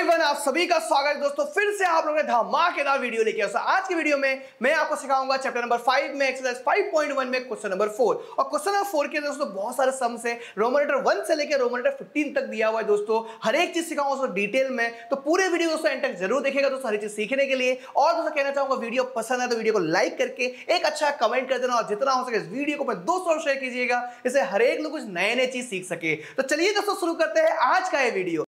Everyone, आप सभी का स्वागत है दोस्तों। फिर से आप लोगों ने धमाकेदार वीडियो लेके आया। आज की वीडियो में मैं आपको सिखाऊंगा चैप्टर नंबर 5 में एक्सरसाइज 5.1 में क्वेश्चन नंबर 4 और क्वेश्चन नंबर 4 के दोस्तों बहुत सारे सम्स है। रोमन लेटर 1 से लेकर रोमन लेटर 15 तक दिया हुआ है दोस्तों। हर एक चीज सिखाऊंगा दोस्तों डिटेल में, तो पूरे वीडियो दोस्तों एंड तक जरूर देखिएगा दोस्तों हर चीज सीखने के लिए। और दोस्तों कहना चाहूंगा वीडियो पसंद है तो वीडियो को लाइक करके एक अच्छा कमेंट कर देना और जितना हो सके इस वीडियो को अपने दोस्तों शेयर कीजिएगा, इससे हर एक लोग कुछ नए नए चीज सीख सके। तो चलिए दोस्तों शुरू करते हैं आज का ये वीडियो।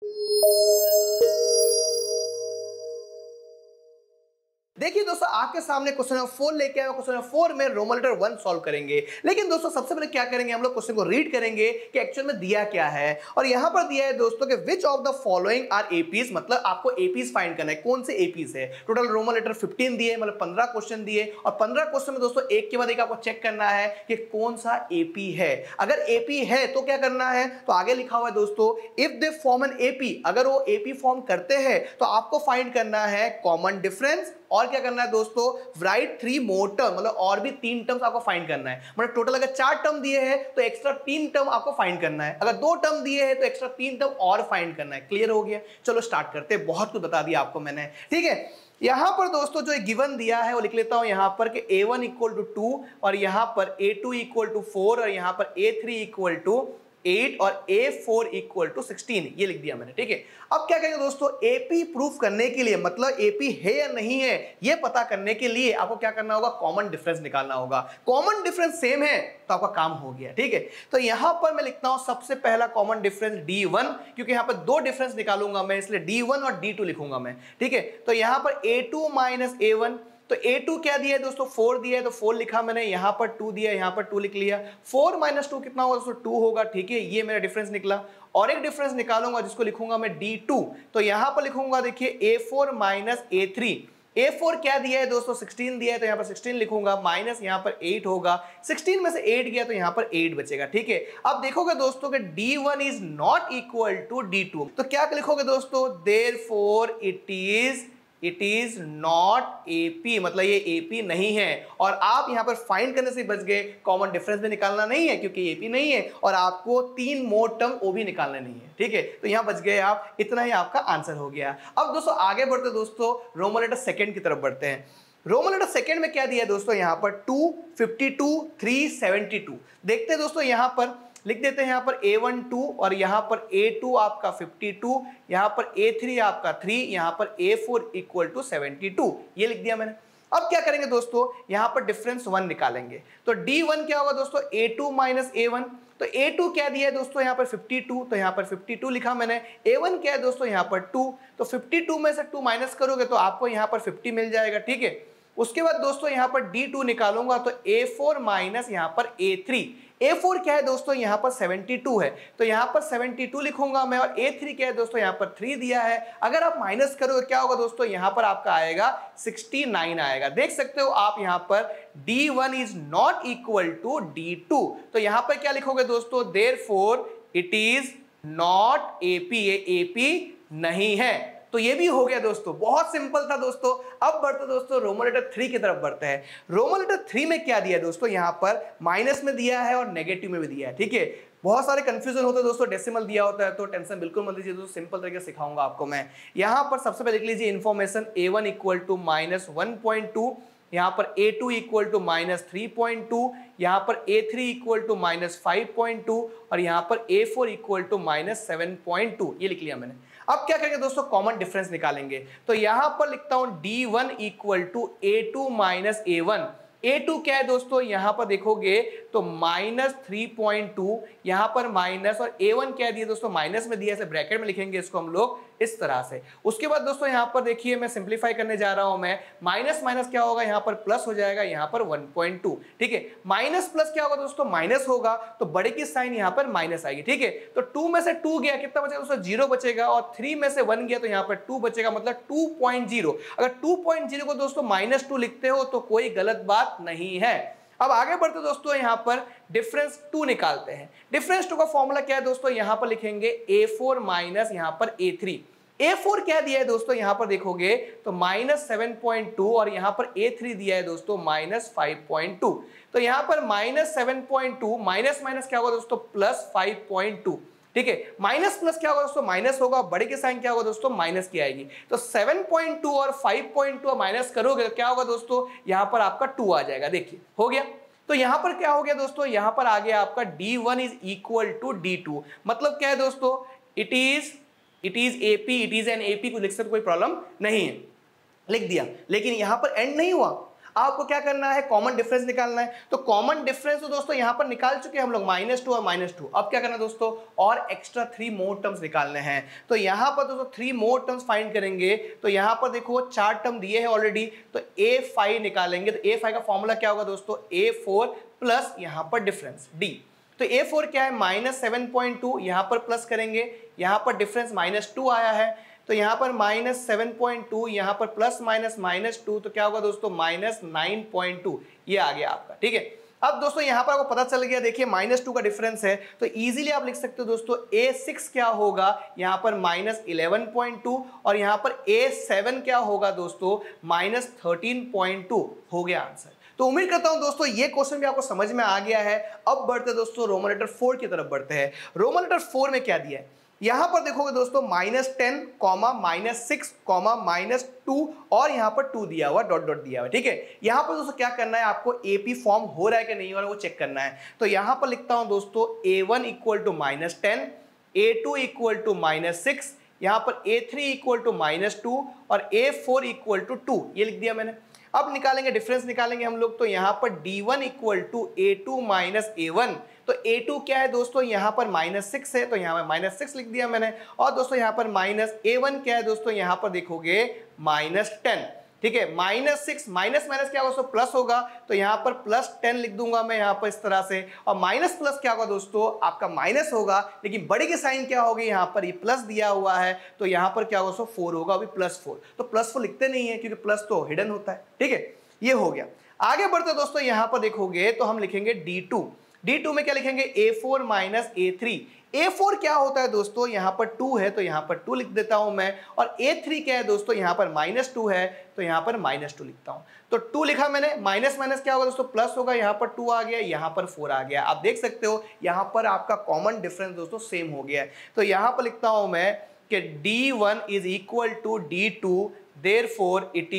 देखिए दोस्तों आपके सामने क्वेश्चन नंबर 4 लेके आया। क्वेश्चन नंबर 4 में रोमन लेटर 1 सॉल्व करेंगे, लेकिन दोस्तों सबसे पहले क्या करेंगे, हम लोग क्वेश्चन को रीड करेंगे कि एक्चुअल में दिया क्या है। और यहाँ पर दिया है दोस्तों कि which of the following are APs, मतलब आपको एपीज फाइंड करना है, कौन से एपीज है। टोटल रोमन लेटर 15 दिए, मतलब 15 क्वेश्चन दिए और 15 क्वेश्चन में दोस्तों एक के बाद एक आपको चेक करना है कि कौन सा एपी है। अगर एपी है तो क्या करना है, तो आगे लिखा हुआ है दोस्तों if they form an AP, अगर वो एपी फॉर्म करते हैं तो आपको फाइंड करना है कॉमन डिफरेंस। और क्या करना है दोस्तों, राइट 3 मोर टर्म, मतलब और भी 3 टर्म्स आपको फाइंड करना है। मतलब टोटल अगर 4 टर्म दिए हैं तो एक्स्ट्रा 3 टर्म आपको फाइंड करना है, अगर 2 टर्म दिए हैं तो एक्स्ट्रा 3 टर्म और फाइंड करना है। क्लियर हो गया, चलो स्टार्ट करते हैं। बहुत कुछ बता दिया आपको मैंने, ठीक है। यहाँ पर दोस्तों जो गिवन दिया है वो लिख लेता हूँ यहाँ पर कि a1 इक्वल टू 2 और यहाँ पर a2 इक्वल टू 4 और यहाँ पर a3 इक्वल टू 8 और A4 इक्वल टू 16, ये लिख दिया मैंने, ठीक है। अब क्या करेंगे दोस्तों, एपी प्रूफ करने के लिए, मतलब एपी है या नहीं है ये पता करने के लिए आपको क्या करना होगा, कॉमन डिफरेंस निकालना होगा। कॉमन डिफरेंस सेम है तो आपका काम हो गया, ठीक है। तो यहाँ पर मैं लिखता हूँ सबसे पहला कॉमन डिफरेंस D1, क्योंकि यहाँ पर 2 डिफरेंस निकालूंगा मैं, इसलिए D1 और D2 लिखूंगा मैं, ठीक है। तो यहाँ पर A2 माइनस A1, तो A2 क्या दिया है दोस्तों, 4 दिया है तो 4 लिखा मैंने, यहाँ पर 2 दिया है यहाँ पर 2 लिख लिया। 4 माइनस 2 कितना होगा दोस्तों, 2 होगा, ठीक है। ये मेरा डिफरेंस निकला। और एक डिफरेंस निकालूंगा जिसको लिखूंगा मैं D2, तो यहाँ पर लिखूंगा देखिए A4 माइनस A3। A4 क्या दिया है दोस्तों, 16 दिया है तो यहाँ पर 16 लिखूंगा, माइनस यहाँ पर 8 होगा, 16 में से 8 गया तो यहाँ पर 8 बचेगा, ठीक है। अब देखोगे दोस्तों कि D1 is not equal to D2, तो क्या लिखोगे दोस्तों, therefore it is not AP, मतलब ये एपी नहीं है। और आप यहाँ पर फाइंड करने से बच गए, कॉमन डिफरेंस भी निकालना नहीं है क्योंकि एपी नहीं है, और आपको 3 मोर टर्म वो भी निकालना नहीं है, ठीक है। तो यहाँ बच गए आप, इतना ही आपका आंसर हो गया। अब दोस्तों आगे बढ़ते दोस्तों रोमन लेटर 2 की तरफ बढ़ते हैं। रोमन लेटर 2 में क्या दिया है दोस्तों, यहाँ पर 2, 52, 3, 72। देखते हैं दोस्तों, यहाँ पर लिख देते हैं, यहाँ पर A12 और यहाँ पर A2 आपका 52, यहाँ पर A3 आपका 3, यहाँ पर A4 इक्वल टू 72, ये लिख दिया मैंने। अब क्या करेंगे दोस्तों, यहाँ पर डिफरेंस 1 निकालेंगे, तो D1 क्या होगा दोस्तों, A2 माइनस A1, तो A2 क्या दिया है दोस्तों, यहाँ पर 52, तो यहाँ पर 52 लिखा मैंने। A1 क्या है दोस्तों, यहाँ पर 2, तो 52 में से 2 माइनस करोगे तो आपको यहाँ पर 50 मिल जाएगा, ठीक है। उसके बाद दोस्तों यहाँ पर D2 निकालूंगा, तो A4 माइनस यहाँ पर A3। A4 क्या है दोस्तों, यहाँ पर 72 है तो यहाँ पर 72 लिखूंगा मैं, और A3 क्या है दोस्तों, यहाँ पर 3 दिया है। अगर आप माइनस करोगे क्या होगा दोस्तों, यहाँ पर आपका आएगा 69 आएगा। देख सकते हो आप यहाँ पर D1 is not equal to D2, तो यहाँ पर क्या लिखोगे दोस्तों, therefore it is not AP, ये एपी नहीं है। तो ये भी हो गया दोस्तों, बहुत सिंपल था दोस्तों। अब बढ़ते दोस्तों रोमन लेटर 3 की तरफ बढ़ते हैं। रोमन लेटर 3 में क्या दिया है दोस्तों, यहाँ पर माइनस में दिया है और नेगेटिव में भी दिया है, ठीक है। बहुत सारे कंफ्यूजन होते हैं दोस्तों, डेसिमल दिया होता है, तो टेंशन बिल्कुल मत लीजिए दोस्तों, सिंपल तरीके से सिखाऊंगा आपको मैं। यहाँ पर सबसे पहले लिख लीजिए information, A1 equal to minus 1.2, यहाँ पर A2 इक्वल टू माइनस 3.2, यहाँ पर A3 इक्वल टू माइनस 5.2 और यहाँ पर A4 इक्वल टू माइनस 7.2, ये लिख लिया मैंने। अब क्या करेंगे दोस्तों, कॉमन डिफरेंस निकालेंगे, तो यहाँ पर लिखता हूँ D1 equal to A2 minus A1। A2 क्या है दोस्तों, यहाँ पर देखोगे तो माइनस 3.2, यहाँ पर माइनस, और A1 क्या दिया दोस्तों, माइनस में दिया है, ब्रैकेट में लिखेंगे इसको हम लोग इस तरह से। उसके बाद दोस्तों यहाँ पर देखिए मैं सिंप्लीफाई करने जा रहा हूँ मैं, माइनस माइनस क्या होगा, यहाँ पर प्लस हो जाएगा, यहाँ पर 1.2, ठीक है। माइनस प्लस क्या होगा दोस्तों, माइनस होगा, तो बड़े की साइन यहाँ पर माइनस आएगी, ठीक है। तो 2 में से 2 गया कितना बचेगा दोस्तों, 0 बचेगा, और 3 में से 1 गया तो यहाँ पर 2 बचेगा, मतलब 2.0। अगर 2.0 को दोस्तों -2 लिखते हो तो कोई गलत बात नहीं है। अब आगे बढ़ते दोस्तों यहाँ पर डिफरेंस 2 निकालते हैं। डिफरेंस 2 का फॉर्मूला क्या है दोस्तों, यहाँ पर लिखेंगे A4 माइनस यहाँ पर A3। A4 क्या दिया है दोस्तों, यहाँ पर देखोगे तो माइनस 7.2 और यहाँ पर A3 दिया है दोस्तों माइनस 5.2, तो यहाँ पर माइनस 7.2 माइनस माइनस क्या होगा दोस्तों, प्लस 5.2। ठीक है। माइनस प्लस क्या होगा दोस्तों, माइनस होगा। बड़े के साइन क्या होगा दोस्तों, माइनस की आएगी। तो 7.2 और 5.2 माइनस करोगे तो क्या होगा दोस्तों, यहां पर आपका 2 आ जाएगा। देखिए हो गया। तो यहां पर क्या हो गया दोस्तों, यहां पर आ गया आपका d1 is equal to d2। मतलब क्या है दोस्तों, it is AP, it is an AP, कुछ लिख सकते, कोई प्रॉब्लम नहीं है, लिख दिया। लेकिन यहां पर एंड नहीं हुआ, आपको क्या करना है, कॉमन डिफरेंस निकालना है। तो कॉमन डिफरेंस तो दोस्तों यहां पर निकाल चुके हैं हम लोग, -2 और -2। अब क्या करना है दोस्तों, और एक्स्ट्रा 3 मोर टर्म्स निकालने हैं। तो यहां पर दोस्तों 3 मोर टर्म्स फाइंड करेंगे। तो यहां पर देखो 4 टर्म दिए हैं ऑलरेडी, तो a5 निकालेंगे। तो a5 का फॉर्मूला क्या होगा दोस्तों, a4 प्लस यहां पर डिफरेंस d। तो a4 क्या है, -7.2, यहां पर प्लस करेंगे, यहां पर डिफरेंस -2 आया है, तो यहाँ पर -7.2, यहाँ पर प्लस -2, तो क्या होगा दोस्तों -9.2, ये आ गया आपका। ठीक है। अब दोस्तों यहाँ पर आपको पता चल गया, देखिए -2 का डिफरेंस है, तो इजीली आप लिख सकते हो दोस्तों a6 क्या होगा, यहाँ पर -11.2, और यहाँ पर a7 क्या होगा दोस्तों -13.2 हो गया आंसर। तो उम्मीद करता हूं दोस्तों ये क्वेश्चन भी आपको समझ में आ गया है। अब बढ़ते दोस्तों रोमन लेटर 4 की तरफ बढ़ते हैं। रोमन लेटर 4 में क्या दिया है, यहां पर देखोगे दोस्तों -10 -6 -2 और यहां पर 2 दिया हुआ, डॉट डॉट दिया हुआ। ठीक है। यहां पर दोस्तों क्या करना है, आपको एपी फॉर्म हो रहा है कि नहीं हो रहा है वो चेक करना है। तो यहां पर लिखता हूं दोस्तों a1 equal to -10, a2 equal to -6, यहां पर a3 इक्वल टू -2 और a4 इक्वल टू 2, ये लिख दिया मैंने। अब निकालेंगे डिफरेंस, निकालेंगे हम लोग। तो यहाँ पर d1 equal to a2 minus a1, तो a2 क्या है दोस्तों, यहाँ पर -6 है, तो यहाँ पर -6 लिख दिया मैंने। और दोस्तों यहाँ पर -a1 क्या है दोस्तों, यहाँ पर देखोगे -10, ठीक है, -6 माइनस क्या होगा दोस्तों, प्लस होगा, तो यहाँ पर +10 लिख दूंगा मैं यहाँ पर इस तरह से। और माइनस प्लस क्या होगा दोस्तों, आपका माइनस होगा, लेकिन बड़े के साइन क्या होगी, यहाँ पर ये प्लस दिया हुआ है, तो यहाँ पर क्या होगा दोस्तों 4 होगा, अभी +4, तो +4 लिखते नहीं है क्योंकि प्लस तो हिडन होता है। ठीक है, ये हो गया। आगे बढ़ते दोस्तों यहाँ पर देखोगे तो हम लिखेंगे d2। d2 में क्या लिखेंगे, a4 माइनस a3। a4 क्या होता है दोस्तों, यहाँ पर 2 है, तो यहाँ पर 2 लिख देता हूँ मैं। और a3 क्या है दोस्तों, यहाँ पर -2 है, तो यहाँ पर -2 लिखता हूँ। तो 2 लिखा मैंने, माइनस क्या होगा दोस्तों, प्लस होगा, यहाँ पर 2 आ गया, यहाँ पर 4 आ गया। आप देख सकते हो यहाँ पर आपका कॉमन डिफरेंस दोस्तों सेम हो गया है। तो यहाँ पर लिखता हूँ मैं कि d1 is equal to d2, therefore it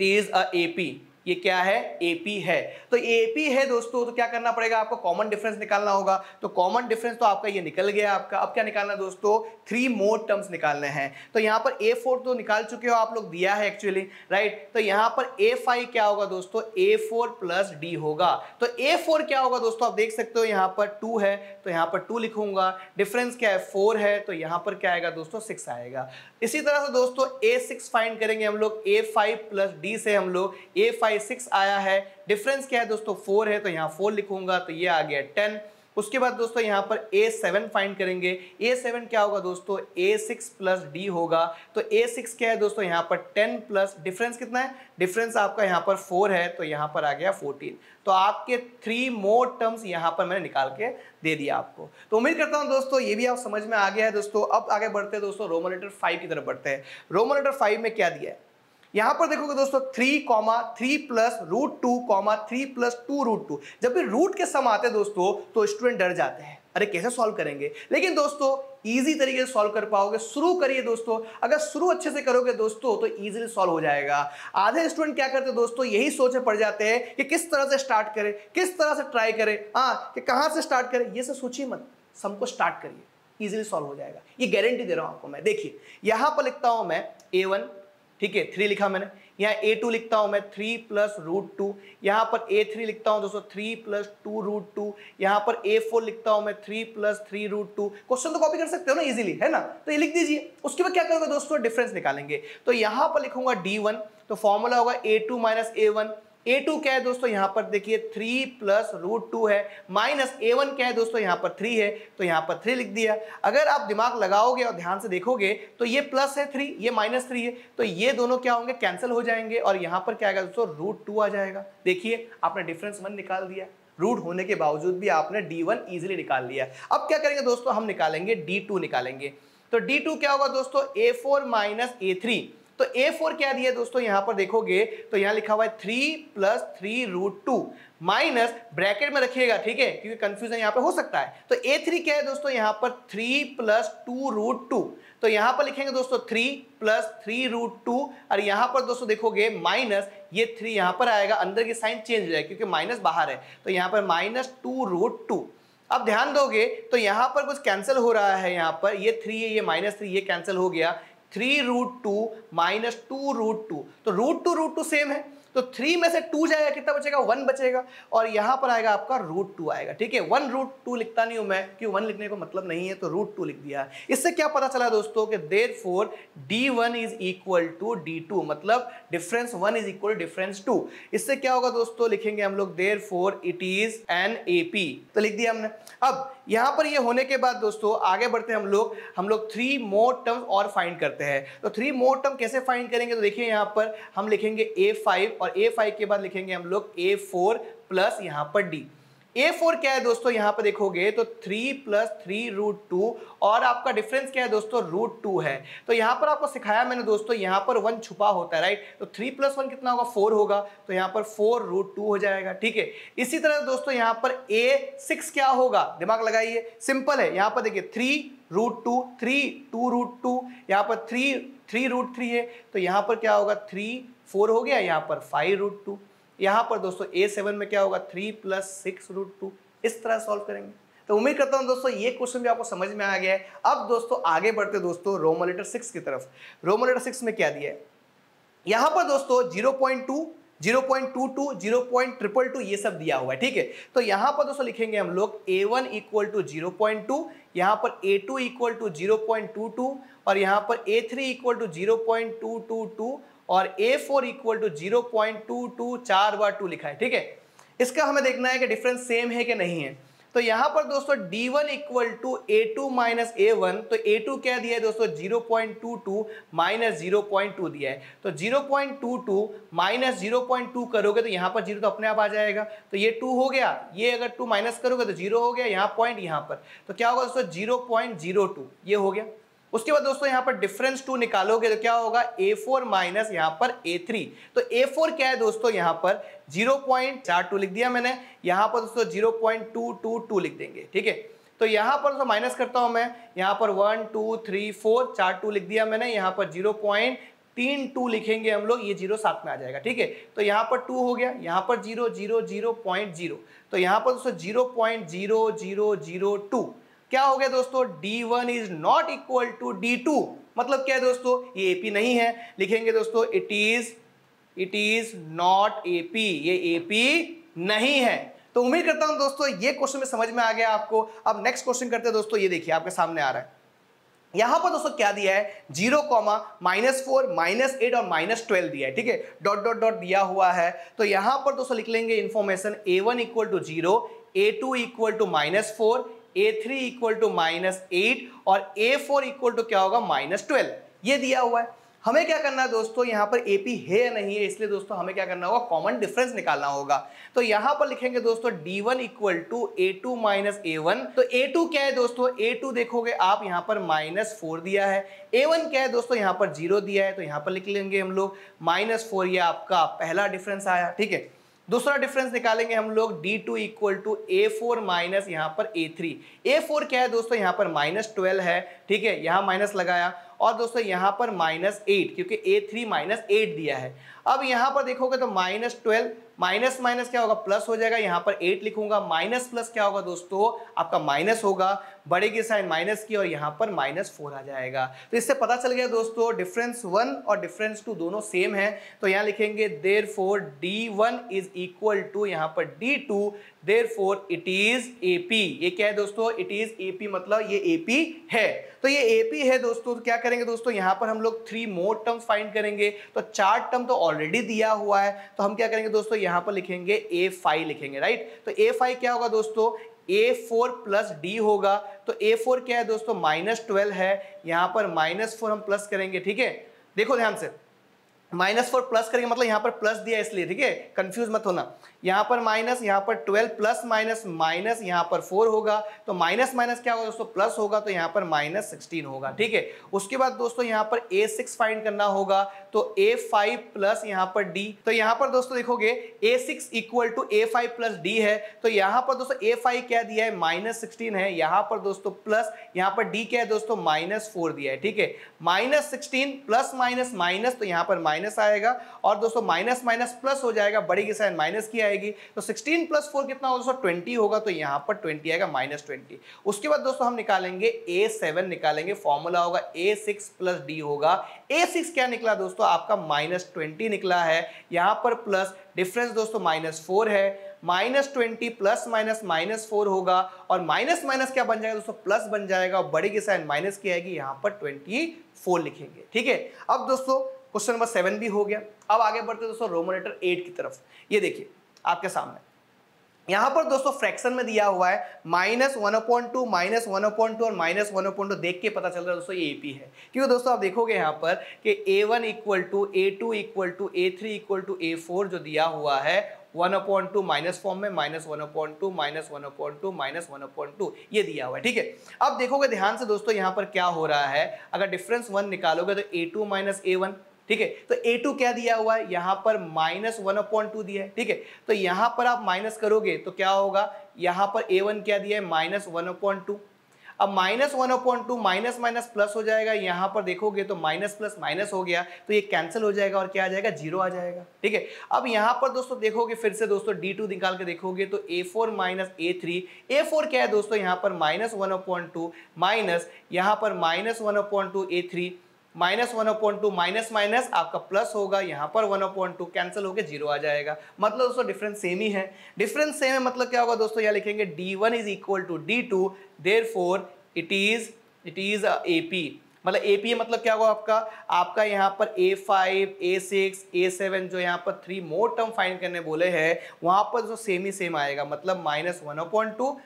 is a AP. ये क्या है, एपी है। तो एपी है दोस्तों, तो क्या करना पड़ेगा, आपको कॉमन डिफरेंस निकालना होगा। तो कॉमन डिफरेंस तो आपका ये निकल गया आपका। अब क्या निकालना है दोस्तों, 3 मोर टर्म्स निकालने हैं। तो यहाँ पर a4 तो निकाल चुके हो आप लोग, दिया है एक्चुअली, राइट। तो यहाँ पर a5 क्या होगा दोस्तों, a4 प्लस d होगा। तो a4 क्या होगा दोस्तों, आप देख सकते हो यहाँ पर 2 है, तो यहाँ पर 2 लिखूंगा। डिफरेंस क्या है, 4 है, तो यहाँ पर क्या आएगा दोस्तों, 6 आएगा। इसी तरह से दोस्तों a6 फाइंड करेंगे हम लोग, a5 प्लस d से हम लोग, a5 6 आया है, डिफरेंस क्या है दोस्तों 4 है, तो यहाँ 4 लिखूंगा, तो ये आ गया 10। उसके बाद दोस्तों यहाँ पर a7 फाइंड करेंगे। a7 क्या होगा दोस्तों, a6 प्लस d होगा। तो a6 क्या है दोस्तों, यहाँ पर 10 प्लस डिफरेंस कितना है, डिफरेंस आपका यहाँ पर 4 है, तो यहाँ पर आ गया 14। तो आपके 3 मोर टर्म्स यहाँ पर मैंने निकाल के दे दिया आपको। तो उम्मीद करता हूँ दोस्तों ये भी आप समझ में आ गया है दोस्तों। अब आगे बढ़ते हैं दोस्तों रोमन लेटर 5 की तरफ बढ़ते हैं। रोमन लेटर 5 में क्या दिया है, यहाँ पर देखोगे दोस्तों 3 प्लस √2 3 प्लस 2 √2। जब भी रूट के सम आते हैं दोस्तों तो स्टूडेंट डर जाते हैं, अरे कैसे सॉल्व करेंगे। लेकिन दोस्तों इजी तरीके से सॉल्व कर पाओगे, शुरू करिए दोस्तों। अगर शुरू अच्छे से करोगे दोस्तों तो इजीली सॉल्व हो जाएगा। आधे स्टूडेंट क्या करते हैं दोस्तों, यही सोचे पड़ जाते हैं कि किस तरह से स्टार्ट करें, किस तरह से ट्राई करें, हाँ कि कहाँ से स्टार्ट करें। ये सब सोचिए मत, सम को स्टार्ट करिए, इजीली सॉल्व हो जाएगा, ये गारंटी दे रहा हूँ आपको मैं। देखिए यहाँ पर लिखता हूँ मैं a1, ठीक है, 3 लिखा मैंने। यहाँ a2 लिखता हूँ मैं 3 प्लस √2, यहाँ पर a3 लिखता हूँ दोस्तों 3 प्लस 2 √2, यहाँ पर a4 लिखता हूँ मैं 3 प्लस 3 √2। क्वेश्चन तो कॉपी कर सकते हो ना इजीली, है ना, तो ये लिख दीजिए। उसके बाद क्या करोगे दोस्तों, डिफरेंस निकालेंगे। तो यहाँ पर लिखूंगा d1, तो फॉर्मूला होगा a2 माइनस a1। a2 क्या है दोस्तों, यहाँ पर देखिए 3 प्लस √2 है, माइनस a1 क्या है दोस्तों, यहाँ पर 3 है, तो यहाँ पर 3 लिख दिया। अगर आप दिमाग लगाओगे और ध्यान से देखोगे तो ये प्लस है 3, ये माइनस 3 है, तो ये दोनों क्या होंगे, कैंसिल हो जाएंगे। और यहाँ पर क्या आएगा दोस्तों, √2 आ जाएगा। देखिए आपने डिफरेंस 1 निकाल दिया, रूट होने के बावजूद भी आपने d1 इजिली निकाल लिया। अब क्या करेंगे दोस्तों, हम निकालेंगे d2 निकालेंगे। तो d2 क्या होगा दोस्तों, a4 माइनस a3, तो A4 क्या दिया दोस्तों, यहां पर देखोगे तो यहां लिखा हुआ है 3 + 3√2 माइनस ब्रैकेट में रखिएगा, ठीक है, क्योंकि कंफ्यूजन यहाँ पे हो सकता है। तो A3 क्या है दोस्तों, यहाँ पर 3 + 2√2, तो यहाँ पर लिखेंगे दोस्तों 3 + 3√2 और यहाँ पर दोस्तों देखोगे माइनस, ये 3 यहाँ पर आएगा, अंदर की साइन चेंज हो जाएगी क्योंकि माइनस बाहर है, तो यहाँ पर -2√2। अब ध्यान दोगे तो यहाँ पर कुछ कैंसिल हो रहा है, यहाँ पर ये 3 है, ये -3, ये कैंसिल हो गया, 3√2 - 2√2, तो √2 सेम है, तो 3 में से 2 जाएगा, कितना बचेगा, 1 बचेगा, और यहाँ पर आएगा आपका √2 आएगा, ठीक है। 1√2 लिखता नहीं हूँ मैं क्योंकि 1 लिखने को मतलब नहीं है, तो √2 लिख दिया है। इससे क्या पता चला दोस्तों कि therefore D1 = D2, मतलब डिफरेंस 1 = डिफरेंस 2। इससे क्या होगा दोस्तों, लिखेंगे हम लोग therefore it is an AP, तो लिख दिया हमने। अब यहाँ पर ये होने के बाद दोस्तों आगे बढ़ते हैं हम लोग 3 more टर्म्स और फाइंड करते हैं। तो 3 more टर्म कैसे फाइंड करेंगे, तो देखिए यहाँ पर हम लिखेंगे A5 और A5 के बाद लिखेंगे हम लोग A4 प्लस यहाँ पर D। A4 क्या है दोस्तों, यहाँ पर देखोगे तो 3 + 3√2 और आपका डिफरेंस क्या है दोस्तों, √2 है। तो यहाँ पर आपको सिखाया मैंने दोस्तों, यहाँ पर 1 छुपा होता है, राइट, तो 3 + 1 कितना होगा, 4 होगा, तो यहाँ पर 4√2 हो जाएगा, ठीक है। इसी तरह दोस्तों यहाँ पर A6 क्या होगा, दिमाग लगाइए, सिंपल है, यहाँ पर देखिए 3√2 यहाँ पर 3 √3 है, तो यहाँ पर क्या होगा 3 + 4 हो गया, यहाँ पर 5√2। यहाँ पर दोस्तों A7 में क्या होगा, 3 + 6√2। इस तरह सॉल्व करेंगे। तो उम्मीद करता हूँ दोस्तों ये क्वेश्चन भी आपको समझ में आ गया है। अब दोस्तों आगे बढ़ते दोस्तों रोमन लेटर 6 की तरफ। रोमन लेटर 6 में क्या दिया है, यहाँ पर दोस्तों 0.2, 0.22, 0.222 ये सब दिया हुआ है, ठीक है। तो यहाँ पर दोस्तों लिखेंगे हम लोग A1 = 0.2, यहाँ पर A2 = 0.22 और यहाँ पर A3 = 0.222 और A4 = 0.22, 4 बार 2 लिखा है, ठीक है। इसका हमें देखना है कि डिफरेंस सेम है कि नहीं है। तो यहाँ पर दोस्तों D1 = A2 - A1, तो A2 क्या दिया है दोस्तों, 0.22 - 0.2 दिया है, तो 0.22 - 0.2 करोगे तो यहाँ पर 0 तो अपने आप आ जाएगा, तो ये 2 हो गया, ये अगर 2 माइनस करोगे तो 0 हो गया, यहाँ पॉइंट यहाँ पर, तो क्या होगा दोस्तों 0.02 ये हो गया। उसके बाद दोस्तों यहाँ पर डिफरेंस 2 निकालोगे तो क्या होगा, A4 माइनस यहाँ पर A3, तो A4 क्या है दोस्तों, यहाँ पर 0.42 लिख दिया मैंने, यहाँ पर दोस्तों 0.222 लिख देंगे, ठीक है। तो यहाँ पर दोस्तों माइनस करता हूँ मैं, यहाँ पर 1 2 3 4 4 2 लिख दिया मैंने, यहाँ पर 0.32 लिखेंगे हम लोग, ये 0 साथ में आ जाएगा, ठीक है। तो यहाँ पर 2 हो गया, यहाँ पर 0 0 0.0, तो यहाँ पर दोस्तों 0.0002 क्या हो गया दोस्तों, D1 ≠ D2, मतलब क्या है दोस्तों, ये AP नहीं है, लिखेंगे दोस्तों it is not AP, ये AP नहीं है। तो उम्मीद करता हूं दोस्तों ये क्वेश्चन में समझ में आ गया आपको। अब नेक्स्ट क्वेश्चन करते हैं दोस्तों, ये देखिए आपके सामने आ रहा है। यहाँ पर दोस्तों क्या दिया है, 0, -4, -8 और -12 दिया है, ठीक है, डॉट डॉट दिया हुआ है। तो यहाँ पर दोस्तों लिख लेंगे इन्फॉर्मेशन A1 = 0, A2 = -4, A3 = -8 और A4 = क्या होगा, -12, ये दिया हुआ है। हमें क्या करना है दोस्तों, यहाँ पर AP है या नहीं है, इसलिए दोस्तों हमें क्या करना होगा, कॉमन डिफरेंस निकालना होगा। तो यहाँ पर लिखेंगे दोस्तों D1 = A2 - A1, तो A2 क्या है दोस्तों, A2 देखोगे आप यहाँ पर -4 दिया है, A1 क्या है दोस्तों, यहाँ पर 0 दिया है, तो यहाँ पर लिख लेंगे हम लोग -4, ये आपका पहला डिफरेंस आया, ठीक है। दूसरा डिफरेंस निकालेंगे हम लोग D2 = A4 माइनस यहाँ पर A3, A4 क्या है दोस्तों, यहाँ पर -12 है, ठीक है, यहाँ माइनस लगाया और दोस्तों यहाँ पर -8 क्योंकि A3 -8 दिया है। अब यहाँ पर देखोगे तो -12 माइनस क्या होगा, प्लस हो जाएगा, यहाँ पर 8 लिखूंगा, -+ क्या होगा दोस्तों, आपका माइनस होगा, बढ़ेगी साइन माइनस की और यहाँ पर -4 आ जाएगा। तो इससे पता चल गया दोस्तों डिफरेंस 1 और डिफरेंस 2 दोनों सेम है। तो यहाँ लिखेंगे therefore D1 = यहाँ पर D2, therefore it is AP, ये क्या है दोस्तों, it is AP, मतलब ये AP है। तो ये AP है दोस्तों, तो क्या करेंगे दोस्तों, यहाँ पर हम लोग 3 more टर्म्स फाइंड करेंगे। तो 4 टर्म तो ऑलरेडी दिया हुआ है, तो हम क्या करेंगे दोस्तों, यहाँ पर लिखेंगे A5 लिखेंगे, राइट। तो A5 क्या होगा दोस्तों, A4 + D होगा, तो A4 क्या है दोस्तों, -12 है, यहाँ पर -4 हम प्लस करेंगे, ठीक है। देखो ध्यान से -4 प्लस करेंगे, मतलब यहाँ पर प्लस दिया इसलिए, ठीक है, कंफ्यूज मत होना। यहाँ पर माइनस, यहाँ पर 12 प्लस माइनस माइनस, यहाँ पर 4 होगा तो माइनस माइनस क्या होगा दोस्तों, प्लस होगा, तो यहाँ पर माइनस 16 होगा, ठीक है। उसके बाद दोस्तों यहाँ पर A6 फाइंड करना होगा, तो A5 प्लस यहाँ पर D, तो यहाँ पर दोस्तों देखोगे A6 equal to A5 plus D है, तो यहाँ पर दोस्तों A5 क्या दिया है, -16 है, यहाँ पर दोस्तों प्लस, यहाँ पर D क्या है दोस्तों, -4 दिया है, ठीक है। -16 प्लस माइनस माइनस, तो यहाँ पर माइनस आएगा, और दोस्तों माइनस माइनस प्लस हो जाएगा, बड़ी की साइन माइनस की आएगी, तो 16 प्लस 4 कितना होगा दोस्तों, 20 होगा, तो यहाँ पर 20 आएगा, -20। उसके बाद दोस्तों हम निकालेंगे A7 निकालेंगे, फॉर्मूला होगा A6 प्लस D होगा। A6 क्या निकला दोस्तों आपका, -20 निकला है, यहाँ पर प्लस डिफरेंस दोस्तों -4 है, -20 प्लस माइनस -4 होगा, और माइनस माइनस क्या बन जाएगा दोस्तों, प्लस बन जाएगा, और बड़ी की साइन माइनस की आएगी, यहाँ पर 24 लिखेंगे, ठीक है। अब दोस्तों क्वेश्चन नंबर 7 भी हो गया। अब आगे बढ़ते हैं दोस्तों रोमन लेटर 8 की तरफ। ये देखिए आपके सामने यहाँ पर दोस्तों फ्रैक्शन में दिया हुआ है -1/2, -1/2 और -1/2, देख के पता चल रहा है दोस्तों ये एपी है, क्योंकि दोस्तों आप देखोगे यहाँ पर कि A1 equal to A2 equal to A3 equal to A4 जो दिया हुआ है 1/2 माइनस फॉर्म में, -1/2 -1/2 -1/2 ये दिया हुआ है, ठीक है। अब देखोगे ध्यान से दोस्तों यहाँ पर क्या हो रहा है, अगर डिफरेंस 1 निकालोगे तो A2 माइनस A1, ठीक है, तो A2 क्या दिया हुआ है, यहाँ पर -1/2 दिया है, ठीक है, तो यहाँ पर आप माइनस करोगे तो क्या होगा, यहाँ पर A1 क्या दिया है, -1/2, अब -1/2 माइनस माइनस प्लस हो जाएगा, यहाँ पर देखोगे तो माइनस प्लस माइनस हो गया, तो ये कैंसिल हो जाएगा और क्या आ जाएगा, 0 आ जाएगा, ठीक है। अब यहाँ पर दोस्तों देखोगे फिर से दोस्तों D2 निकाल के देखोगे तो A4 माइनस A3, A4 क्या है दोस्तों यहाँ पर -1/2 माइनस, यहाँ पर -1/2 A3, -1/2 माइनस माइनस आपका प्लस होगा, यहाँ पर 1/2 कैंसिल होकर 0 आ जाएगा, मतलब दोस्तों डिफरेंस सेम ही है। डिफरेंस सेम है मतलब क्या होगा दोस्तों, यहाँ लिखेंगे D1 is equal to D2, therefore it is AP, मतलब AP मतलब क्या होगा आपका, आपका यहाँ पर A5 A6 A7 जो यहाँ पर 3 मोर टर्म फाइंड करने बोले हैं वहाँ पर दोस्तों सेम ही सेम आएगा, मतलब -1/2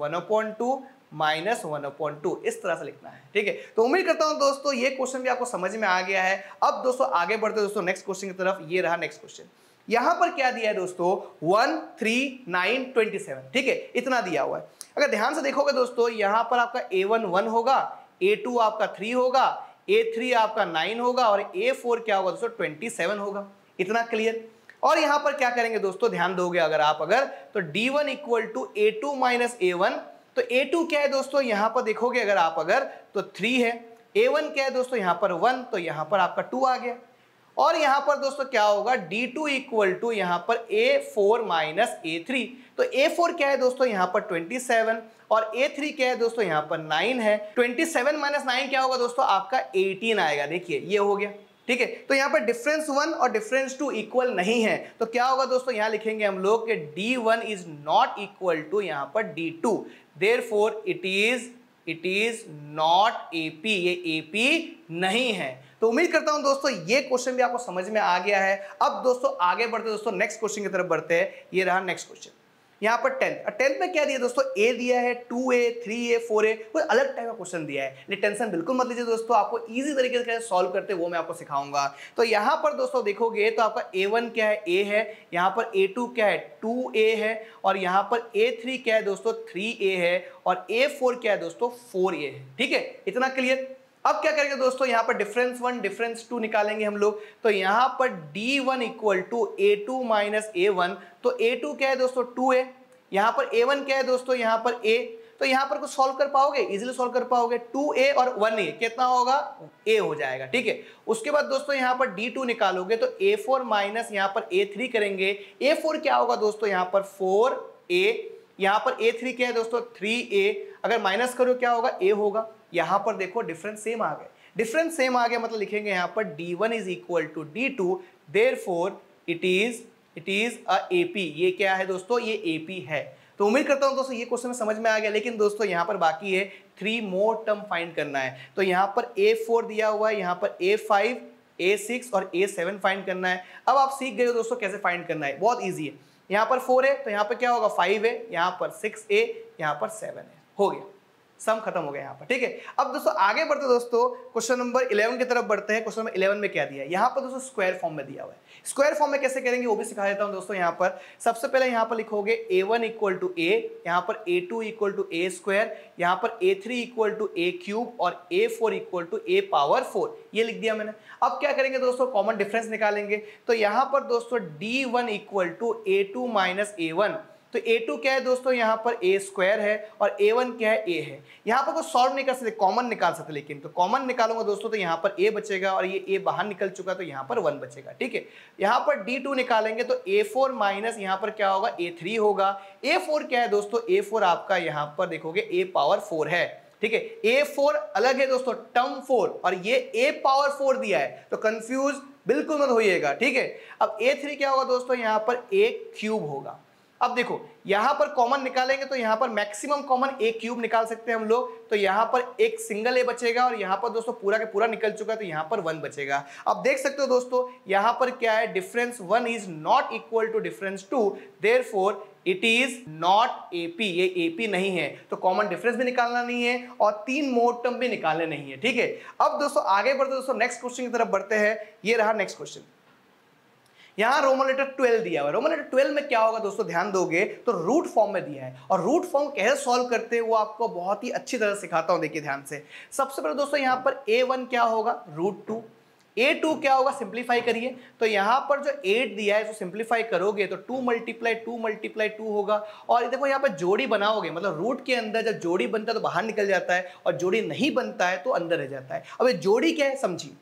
-1/2 -1/2 इस तरह से लिखना है, ठीक है। तो उम्मीद करता हूं दोस्तों ये क्वेश्चन भी आपको समझ में आ गया है। अब दोस्तों आगे बढ़ते हैं दोस्तों नेक्स्ट क्वेश्चन की तरफ। ये रहा नेक्स्ट क्वेश्चन, यहां पर क्या दिया है दोस्तों 1, 3, 9, 27, ठीक है, इतना दिया हुआ है। अगर ध्यान से देखोगे दोस्तों यहाँ पर आपका A1 1 होगा, A2 आपका 3 होगा, A3 आपका 9 होगा, और A4 क्या होगा दोस्तों 27 होगा, इतना क्लियर। और यहाँ पर क्या करेंगे दोस्तों, ध्यान दोगे अगर आप तो D1 equal to A2 minus A1, तो A2 क्या है दोस्तों यहाँ पर देखोगे अगर आप तो 3 है, A1 क्या है दोस्तों यहाँ पर 1, तो यहाँ पर आपका 2 आ गया, और यहाँ पर दोस्तों क्या होगा D2 इक्वल टू यहाँ पर A4 माइनस A3, तो A4 क्या है दोस्तों यहाँ पर 27 और A3 क्या है दोस्तों यहाँ पर 9 है, 27 माइनस 9 क्या होगा दोस्तों आपका 18 आएगा, देखिए ये हो गया, ठीक है। तो यहाँ पर डिफरेंस 1 और डिफरेंस 2 इक्वल नहीं है, तो क्या होगा दोस्तों यहाँ लिखेंगे हम लोग कि D1 is not equal to यहाँ पर D2, therefore it is not AP, ये AP नहीं है। तो उम्मीद करता हूं दोस्तों ये क्वेश्चन भी आपको समझ में आ गया है। अब दोस्तों आगे बढ़ते दोस्तों नेक्स्ट क्वेश्चन की तरफ बढ़ते हैं। ये रहा नेक्स्ट क्वेश्चन, यहाँ पर 10th में क्या दिया दोस्तों, A दिया है, 2A 3A 4A, कोई अलग टाइप का क्वेश्चन दिया है, लेकिन टेंशन बिल्कुल मत लीजिए दोस्तों, आपको इजी तरीके से कैसे सॉल्व करते हैं वो मैं आपको सिखाऊंगा। तो यहाँ पर दोस्तों देखोगे तो आपका A1 क्या है, A है, यहाँ पर A2 क्या है 2A है, और यहाँ पर A3 क्या है दोस्तों 3A है, और A4 क्या है दोस्तों 4A है, ठीक है, इतना क्लियर। अब क्या करेंगे दोस्तों यहाँ पर डिफरेंस 1 डिफरेंस 2 निकालेंगे हम लोग, तो यहाँ पर D1 equal to A2 minus A1, तो A2 क्या है दोस्तों 2A, यहाँ पर A1 क्या है दोस्तों यहाँ पर A, तो यहाँ पर कुछ सॉल्व कर पाओगे, इजिली सॉल्व कर पाओगे, 2A और 1A कितना होगा A हो जाएगा, ठीक है। उसके बाद दोस्तों यहाँ पर D2 निकालोगे तो A4 माइनस यहाँ पर A3 करेंगे, A4 क्या होगा दोस्तों यहाँ पर 4A, यहाँ पर A3 क्या है दोस्तों 3A, अगर माइनस करो क्या होगा A होगा, यहाँ पर देखो डिफरेंस सेम आ गए, डिफरेंस सेम आ गया मतलब लिखेंगे यहाँ पर D1 is equal to D2, therefore it is a AP, ये क्या है दोस्तों ये AP है। तो उम्मीद करता हूँ दोस्तों ये क्वेश्चन में समझ में आ गया, लेकिन दोस्तों यहाँ पर बाकी है 3 मोर टर्म फाइंड करना है, तो यहाँ पर A4 दिया हुआ है, यहाँ पर A5 A6 और A7 फाइंड करना है। अब आप सीख गए हो दोस्तों कैसे फाइंड करना है, बहुत ईजी है। यहाँ पर 4A, तो यहाँ पर क्या होगा 5A, यहाँ पर 6A, यहाँ पर 7A, हो गया। सम खत्म हो गया यहाँ पर। ठीक है, अब दोस्तों आगे बढ़ते दोस्तों क्वेश्चन नंबर 11 की तरफ बढ़ते हैं। क्वेश्चन नंबर 11 में क्या दिया है यहाँ पर दोस्तों? स्क्वायर फॉर्म में दिया हुआ है। स्क्वायर फॉर्म में कैसे करेंगे वो भी सिखा देता हूँ दोस्तों। यहाँ पर सबसे पहले यहाँ पर लिखोगे a1 इक्वल टू a, यहाँ पर a2 equal to a square, यहाँ पर a3 equal to a cube और a4 equal to a power 4, ये लिख दिया मैंने। अब क्या करेंगे दोस्तों? कॉमन डिफरेंस निकालेंगे। तो यहाँ पर दोस्तों d1 equal to a2 minus a1, तो a2 क्या है दोस्तों? यहाँ पर a स्क्वायर है और a1 क्या है? a है। यहाँ पर तो सॉल्व नहीं कर सकते, कॉमन निकाल सकते, लेकिन तो कॉमन निकालूंगा दोस्तों तो यहाँ पर a बचेगा और ये a बाहर निकल चुका तो यहाँ पर 1 बचेगा। ठीक है, यहाँ पर d2 निकालेंगे तो a4 माइनस यहाँ पर क्या होगा? a3 होगा। a4 क्या है दोस्तों? a4 आपका यहाँ पर देखोगे a पावर 4 है। ठीक है, a4 अलग है दोस्तों, टर्म 4, और ये a पावर 4 दिया है, तो कंफ्यूज बिल्कुल मत होइएगा। ठीक है, अब a3 क्या होगा दोस्तों? यहाँ पर a क्यूब होगा। अब देखो यहाँ पर कॉमन निकालेंगे तो यहाँ पर मैक्सिमम कॉमन ए क्यूब निकाल सकते हैं हम लोग, तो यहाँ पर एक सिंगल ए बचेगा और यहाँ पर दोस्तों पूरा के पूरा निकल चुका है तो यहाँ पर 1 बचेगा। अब देख सकते हो दोस्तों यहाँ पर क्या है? Difference 1 is not equal to difference 2, therefore it is not AP, ये एपी नहीं है, तो कॉमन डिफरेंस भी निकालना नहीं है और 3 मोड टर्म भी निकालने नहीं है। ठीक है, अब दोस्तों आगे बढ़ते दोस्तों नेक्स्ट क्वेश्चन की तरफ बढ़ते हैं। ये रहा नेक्स्ट क्वेश्चन, यहाँ रोमन लेटर 12 दिया हुआ है। रोमन लेटर 12 में क्या होगा दोस्तों? ध्यान दोगे तो रूट फॉर्म में दिया है, और रूट फॉर्म कैसे सॉल्व करते हैं वो आपको बहुत ही अच्छी तरह सिखाता हूँ। देखिए ध्यान से, सबसे पहले दोस्तों यहाँ पर a1 क्या होगा? रूट 2, a2 क्या होगा? सिंप्लीफाई करिए तो यहाँ पर जो 8 दिया है तो सिंप्लीफाई करोगे तो 2 मल्टीप्लाई 2 होगा, और देखो यहाँ पर जोड़ी बनाओगे, मतलब रूट के अंदर जब जोड़ी बनता है तो बाहर निकल जाता है और जोड़ी नहीं बनता है तो अंदर रह जाता है। अब ये जोड़ी क्या है समझिए,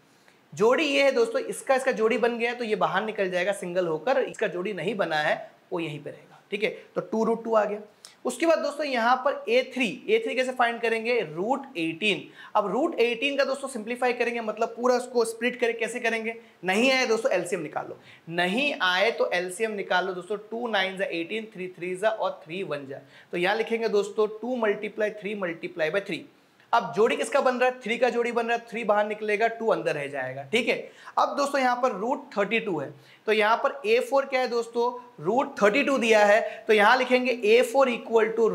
जोड़ी ये है दोस्तों, इसका जोड़ी बन गया तो ये बाहर निकल जाएगा सिंगल होकर, इसका जोड़ी नहीं बना है वो यहीं पे रहेगा। ठीक है, तो 2√2 आ गया। उसके बाद दोस्तों यहाँ पर a3 कैसे फाइंड करेंगे? √18। अब √18 का दोस्तों सिंप्लीफाई करेंगे, मतलब पूरा उसको स्प्लिट करें, कैसे करेंगे? नहीं आए दोस्तों एलसीएम निकाल लो, नहीं आए तो एलसीएम निकाल लो दोस्तों, 2 9s 18, 3 3s और 3 1s, तो यहाँ लिखेंगे दोस्तों 2 मल्टीप्लाई 3 मल्टीप्लाई बाई 3। अब जोड़ी किसका बन रहा है? 3 का जोड़ी बन रहा है, 3 बाहर निकलेगा 2 अंदर रह जाएगा। ठीक है, अब दोस्तों यहाँ पर √32 है तो यहाँ पर a4 क्या है दोस्तों? √32 दिया है तो यहाँ लिखेंगे a4 इक्वल टू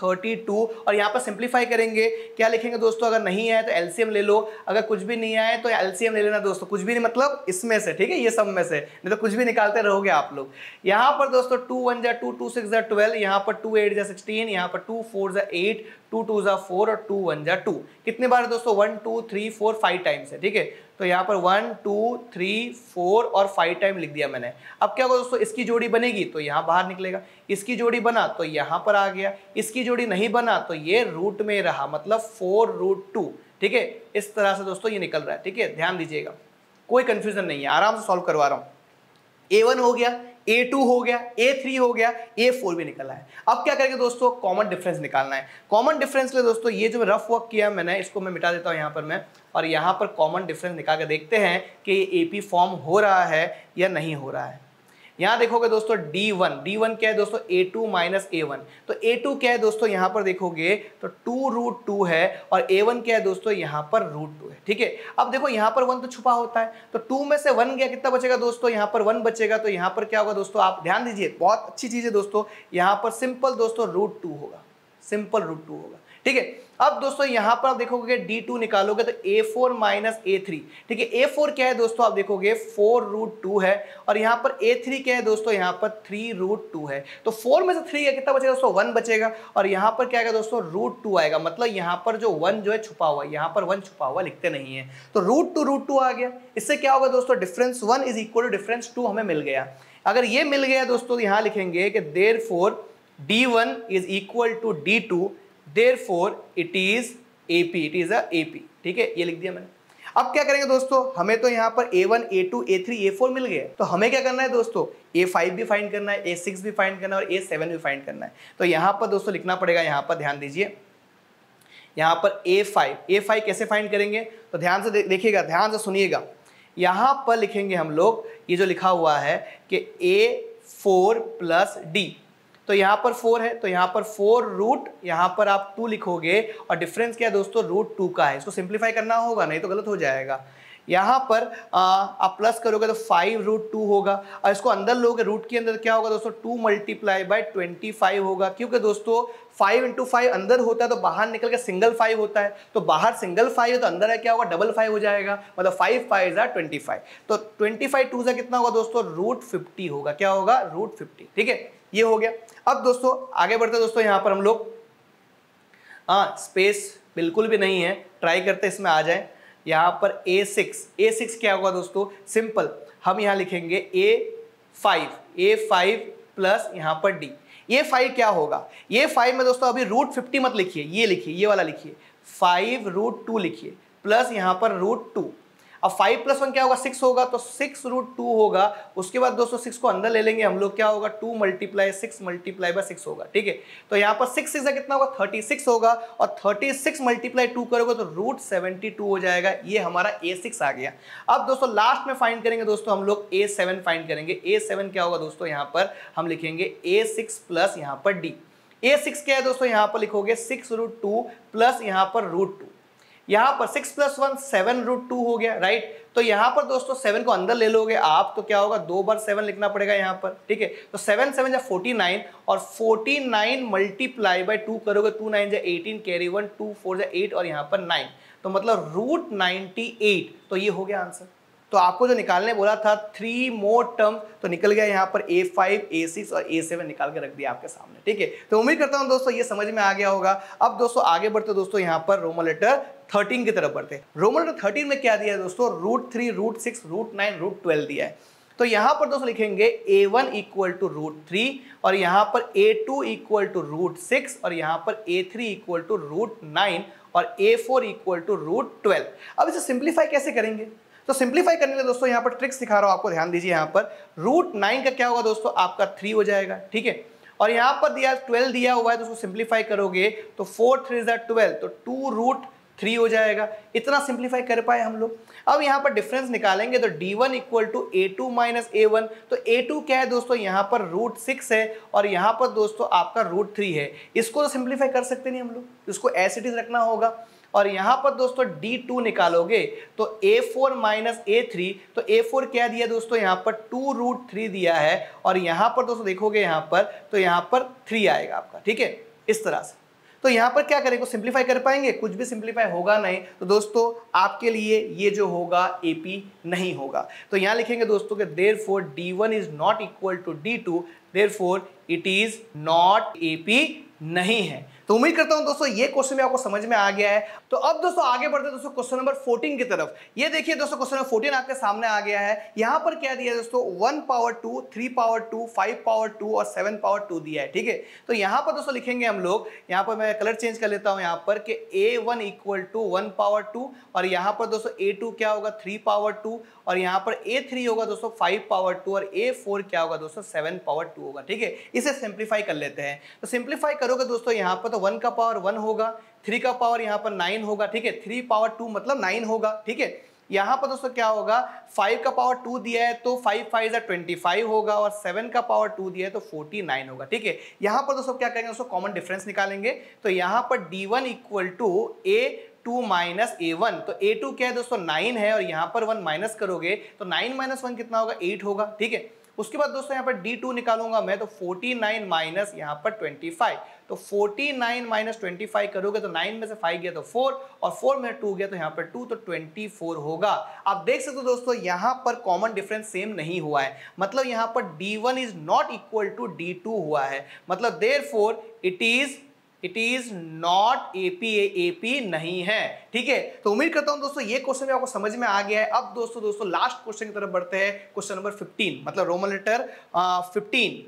√32 और यहाँ पर सिंप्लीफाई करेंगे। क्या लिखेंगे दोस्तों? अगर नहीं आए तो एलसीएम ले लो, अगर कुछ भी नहीं आए तो एलसीएम ले लेना दोस्तों, कुछ भी नहीं मतलब इसमें से, ठीक है ये सब में से, नहीं तो कुछ भी निकालते रहोगे आप लोग। यहाँ पर दोस्तों 2 1s 2, 2 6s 12, यहाँ पर 2 8s 16, यहाँ पर 2 4s 8, 2 2s 4 और 2 1s 2। कितने बार है दोस्तों? 1 2 3 4 5 टाइम्स है। ठीक है, तो यहाँ पर 1 2 3 4 और 5 टाइम लिख दिया मैंने। अब क्या होगा दोस्तों? इसकी जोड़ी बनेगी तो यहाँ बाहर निकलेगा, इसकी जोड़ी बना तो यहाँ पर आ गया, इसकी जोड़ी नहीं बना तो ये रूट में रहा, मतलब 4√2। ठीक है, इस तरह से दोस्तों ये निकल रहा है। ठीक है, ध्यान दीजिएगा, कोई कंफ्यूजन नहीं है, आराम से सॉल्व करवा रहा हूँ। a1 हो गया, a2 हो गया, a3 हो गया, a4 भी निकला है। अब क्या करेंगे दोस्तों? कॉमन डिफरेंस निकालना है। कॉमन डिफरेंस ले दोस्तों, ये जो रफ वर्क किया मैंने इसको मैं मिटा देता हूँ यहाँ पर मैं, और यहाँ पर कॉमन डिफरेंस निकाल के देखते हैं कि ये AP फॉर्म हो रहा है या नहीं हो रहा है। यहाँ देखोगे दोस्तों d1 क्या है दोस्तों? a2 माइनस a1, तो a2 क्या है दोस्तों? यहाँ पर देखोगे तो 2√2 है और a1 क्या है दोस्तों? यहाँ पर √2 है। ठीक है, अब देखो यहाँ पर 1 तो छुपा होता है तो 2 में से 1 गया, कितना बचेगा दोस्तों? यहाँ पर 1 बचेगा, तो यहाँ पर क्या होगा दोस्तों? आप ध्यान दीजिए, बहुत अच्छी चीज़ है दोस्तों, यहाँ पर सिंपल दोस्तों √2 होगा, सिंपल √2 होगा। ठीक है, अब दोस्तों यहाँ पर आप देखोगे d2 निकालोगे तो a4 माइनस a3। ठीक है, a4 क्या है दोस्तों? आप देखोगे 4√2 है और यहाँ पर a3 क्या है दोस्तों? यहाँ पर 3√2 है, तो 4 में से 3 का कितना बचेगा दोस्तों? 1 बचेगा, और यहाँ पर क्या आएगा दोस्तों? √2 आएगा, मतलब यहाँ पर जो 1 जो है छुपा हुआ है, यहाँ पर 1 छुपा हुआ लिखते नहीं है, तो √2 आ गया। इससे क्या होगा दोस्तों? Difference 1 is equal to difference 2 हमें मिल गया। अगर ये मिल गया दोस्तों, यहाँ लिखेंगे कि therefore d1 is equal to d2, Therefore it is AP, it is a AP। ठीक है, ये लिख दिया मैंने। अब क्या करेंगे दोस्तों? हमें तो यहाँ पर A1, A2, A3, A4 मिल गए, तो हमें क्या करना है दोस्तों? A5 भी फाइंड करना है, A6 भी फाइंड करना है और A7 भी फाइंड करना है। तो यहाँ पर दोस्तों लिखना पड़ेगा, यहाँ पर ध्यान दीजिए, यहाँ पर A5 कैसे फाइंड करेंगे? तो ध्यान से देखिएगा, ध्यान से सुनिएगा, यहाँ पर लिखेंगे हम लोग, ये जो लिखा हुआ है कि A4 + D, तो यहाँ पर 4 है तो यहाँ पर 4 रूट, यहाँ पर आप 2 लिखोगे और डिफरेंस क्या है दोस्तों? √2 का है, इसको सिंप्लीफाई करना होगा नहीं तो गलत हो जाएगा। यहाँ पर आप प्लस करोगे तो 5√2 होगा और इसको अंदर लोगे रूट के अंदर क्या होगा दोस्तों 2 × 25 होगा, क्योंकि दोस्तों 5 × 5 अंदर होता है तो बाहर निकल के सिंगल 5 होता है, तो बाहर सिंगल 5 है तो अंदर है क्या होगा डबल 5 हो जाएगा, मतलब 5×5 = 25, तो 25×2 कितना होगा दोस्तों √50 होगा, क्या होगा √50। ठीक है, ये हो गया। अब दोस्तों आगे बढ़ते दोस्तों यहाँ पर हम लोग स्पेस बिल्कुल भी नहीं है, ट्राई करते इसमें आ जाए। यहाँ पर A6 क्या होगा दोस्तों सिंपल, हम यहाँ लिखेंगे A5 प्लस यहाँ पर D। A5 क्या होगा, A5 में दोस्तों अभी √50 मत लिखिए, ये लिखिए, ये वाला लिखिए 5√2 लिखिए प्लस यहाँ पर √2। अब 5 + 1 क्या होगा 6 होगा, तो 6√2 होगा। उसके बाद दोस्तों 6 को अंदर ले लेंगे हम लोग, क्या होगा 2 × 6 × 6 होगा। ठीक है, तो यहाँ पर 6×6 का कितना होगा 36 होगा और 36 × 2 करोगे तो √72 हो जाएगा। ये हमारा A6 आ गया। अब दोस्तों लास्ट में फाइंड करेंगे दोस्तों हम लोग A7 फाइंड करेंगे। A7 क्या होगा दोस्तों, यहाँ पर हम लिखेंगे A6 प्लस यहाँ पर D। A6 क्या है दोस्तों, यहाँ पर लिखोगे 6√2 प्लस यहाँ पर √2। यहाँ पर 6 + 1 7√2 हो गया, राइट। तो यहाँ पर दोस्तों 7 को अंदर ले लोगे आप तो क्या होगा 2 बार 7 लिखना पड़ेगा यहाँ पर। ठीक है, तो 7×7 या 49 और 49 × 2 करोगे 2×9 = 18 कैरी 1 2×4 = 8 और यहाँ पर 9, तो मतलब √98। तो ये हो गया आंसर। तो आपको जो निकालने बोला था 3 मोर टर्म तो निकल गया यहाँ पर A5 A6 और A7 निकाल के रख दिया आपके सामने। ठीक है, तो उम्मीद करता हूँ दोस्तों ये समझ में आ गया होगा। अब दोस्तों आगे बढ़ते दोस्तों यहाँ पर रोमन लेटर 13 की तरफ बढ़ते। रोमन लेटर 13 में क्या दिया है दोस्तों √3 √6 √9 √12 दिया है। तो यहाँ पर दोस्तों लिखेंगे A1 = √3 और यहाँ पर A2 = √6 और यहाँ पर A3 = √9 और A4 = √12। अब इसे सिंप्लीफाई कैसे करेंगे, तो सिंप्लीफाई करने के दोस्तों यहाँ पर ट्रिक्स दिखा रहा हूँ आपको, ध्यान दीजिए। यहाँ पर √9 का क्या होगा दोस्तों आपका 3 हो जाएगा। ठीक है, और यहाँ पर दिया 12 दिया हुआ है तो उसको सिंप्लीफाई करोगे तो 4×3 = 12 तो 2√3 हो जाएगा। इतना सिंप्लीफाई कर पाए हम लोग। अब यहाँ पर डिफरेंस निकालेंगे तो D1 = A2 - A1, तो A2 क्या है दोस्तों यहाँ पर √6 है और यहाँ पर दोस्तों आपका √3 है। इसको तो सिंप्लीफाई कर सकते नहीं हम लोग, इसको एज इट इज रखना होगा। और यहाँ पर दोस्तों D2 निकालोगे तो A4 - A3, तो A4 क्या दिया दोस्तों यहाँ पर 2√3 दिया है और यहाँ पर दोस्तों देखोगे यहाँ पर तो यहाँ पर 3 आएगा आपका। ठीक है, इस तरह से। तो यहाँ पर क्या करेंगे, सिंप्लीफाई कर पाएंगे, कुछ भी सिंप्लीफाई होगा नहीं। तो दोस्तों आपके लिए ये जो होगा AP नहीं होगा। तो यहाँ लिखेंगे दोस्तों कि therefore D1 ≠ D2, therefore it is not AP नहीं है। तो उम्मीद करता हूं दोस्तों ये क्वेश्चन भी आपको समझ में आ गया है। तो अब दोस्तों आगे बढ़ते हैं दोस्तों क्वेश्चन नंबर 14 की तरफ। ये देखिए दोस्तों क्वेश्चन नंबर 14 आपके सामने आ गया है। यहाँ पर क्या दिया है दोस्तों 1 × 2 3 × 2 5 × 2 और 7 × 2 दिया है। ठीक है, तो यहाँ पर दोस्तों लिखेंगे हम लोग, यहाँ पर मैं कलर चेंज कर लेता हूँ यहाँ पर कि A1 = 1 × 2 और यहाँ पर दोस्तों A2 क्या होगा 3 × 2 और यहाँ पर A3 होगा दोस्तों 5 × 2 और A4 क्या होगा दोस्तों 7 × 2 होगा। ठीक है, इसे सिंप्लीफाई कर लेते हैं। तो सिंप्लीफाई करोगे दोस्तों यहाँ पर तो 1 का पावर 1 होगा, 3 का पावर यहाँ पर 9 होगा। ठीक है, 3 × 2 मतलब 9 होगा। ठीक है, यहाँ पर दोस्तों क्या होगा 5 का पावर 2 दिया है तो 5×5 = 25 होगा और 7 का पावर 2 दिया है तो 49 होगा। ठीक है, यहाँ पर दोस्तों क्या करेंगे दोस्तों कॉमन डिफरेंस निकालेंगे। तो यहाँ पर D1 = A2 - A1, तो A2 क्या है दोस्तों 9 है और यहाँ पर 1 माइनस करोगे तो 9 - 1 कितना होगा 8 होगा। ठीक है, उसके बाद दोस्तों यहाँ पर D2 निकालूंगा मैं तो 49 - यहाँ पर 25, तो 49 - 25 करोगे तो 9 में से 5 गया तो 4 और 4 में 2 गया तो यहाँ पर 2 तो 24 होगा। आप देख सकते हो दोस्तों यहाँ पर कॉमन डिफरेंस सेम नहीं हुआ है, मतलब यहाँ पर D1 ≠ D2 हुआ है, मतलब therefore it is not AP नहीं है। ठीक है, तो उम्मीद करता हूं दोस्तों ये क्वेश्चन भी आपको समझ में आ गया है। अब दोस्तों लास्ट क्वेश्चन की तरफ बढ़ते हैं, क्वेश्चन नंबर 15 मतलब रोमन लेटर 15।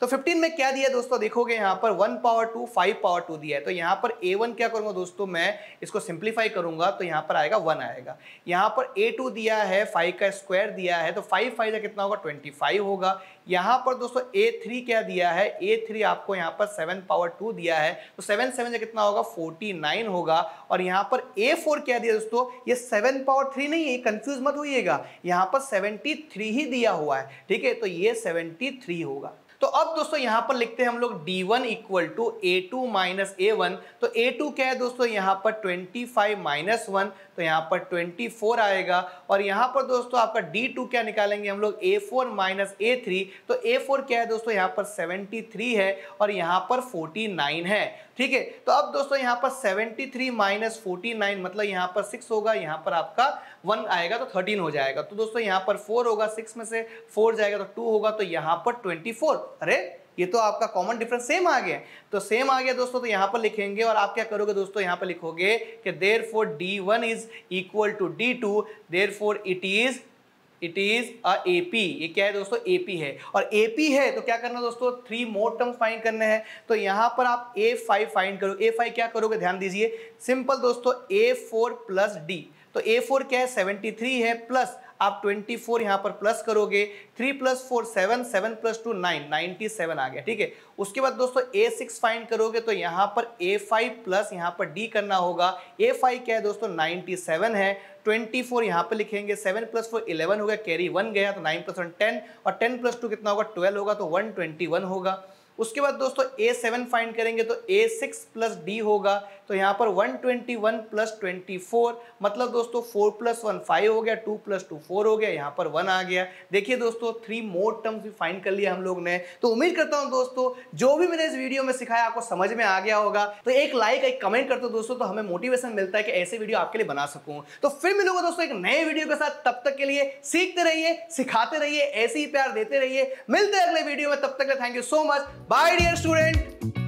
तो 15 में क्या दिया दोस्तों देखोगे यहाँ पर 1 × 2 5 × 2 दिया है। तो यहाँ पर A1 क्या करूँगा दोस्तों मैं इसको सिंप्लीफाई करूँगा तो यहाँ पर आएगा 1 आएगा। यहाँ पर A2 दिया है 5 का स्क्वायर दिया है तो 5×5 कितना होगा 25 होगा। यहाँ पर दोस्तों A3 क्या दिया है, A3 आपको यहाँ पर 7 × 2 दिया है तो 7×7 कितना होगा 49 होगा। और यहाँ पर A4 क्या दिया दोस्तों ये 7 × 3 नहीं है, कंफ्यूज मत होइएगा, यहाँ पर 73 ही दिया हुआ है। ठीक है, तो ये 73 होगा। तो अब दोस्तों यहाँ पर लिखते हैं हम लोग D1 = A2 - A1, तो A2 क्या है दोस्तों यहाँ पर 25 - 1, तो यहाँ पर 24 आएगा। और यहाँ पर दोस्तों आपका D2 क्या निकालेंगे हम लोग, A4 माइनस A3, तो A4 क्या है दोस्तों यहाँ पर 73 है और यहाँ पर 49 है, ठीक है। तो अब दोस्तों यहाँ पर 73 माइनस 49 मतलब यहाँ पर 6 होगा, यहाँ पर आपका 1 आएगा तो 13 हो जाएगा। तो दोस्तों यहाँ पर 4 होगा, 6 में से 4 जाएगा तो 2 होगा, तो यहाँ पर 24। अरे ये तो आपका कॉमन डिफरेंस सेम आ गया, तो सेम आ गया दोस्तों, तो यहाँ पर लिखेंगे। और आप क्या करोगे दोस्तों, यहाँ पर लिखोगे कि therefore D1 is equal to D2, therefore it is a AP. ये क्या है दोस्तों, एपी है। और एपी है तो क्या करना दोस्तों, 3 मोर टर्म्स फाइंड करने हैं। तो यहाँ पर आप A5 फाइंड करो। A5 क्या करोगे, ध्यान दीजिए, सिंपल दोस्तों A4 प्लस D, तो A4 क्या है 73 है, प्लस आप 24 यहाँ पर प्लस करोगे, 3 + 4 7, 7 + 2 9, 97 आ गया, ठीक है। उसके बाद दोस्तों A6 फाइंड करोगे, तो यहाँ पर A5 प्लस यहाँ पर D करना होगा। A5 क्या है दोस्तों 97 है, 24 यहाँ पर लिखेंगे, 7 + 4 11 हो गया, कैरी 1 गया, तो 9 + 1 10, और 10 + 2 कितना होगा 12 होगा, तो 121 होगा। उसके बाद दोस्तों A7 फाइंड करेंगे, तो A6 प्लस D होगा, तो यहाँ पर 121 प्लस 24 मतलब दोस्तों 4 + 1 5 हो गया, 2 + 2 4 हो गया, यहाँ पर 1 आ गया। देखिए दोस्तों 3 मोर टर्म्स भी फाइंड कर लिया हम लोग ने। तो उम्मीद करता हूँ दोस्तों जो भी मैंने इस वीडियो में सिखाया आपको समझ में आ गया होगा। तो एक लाइक एक कमेंट कर दो दोस्तों, तो हमें मोटिवेशन मिलता है कि ऐसे वीडियो आपके लिए बना सकूँ। तो फिर मिलूंगा दोस्तों एक नए वीडियो के साथ, तब तक के लिए सीखते रहिए, सिखाते रहिए, ऐसे ही प्यार देते रहिए। मिलते हैं अगले वीडियो में, तब तक के thank you so much. Bye dear student।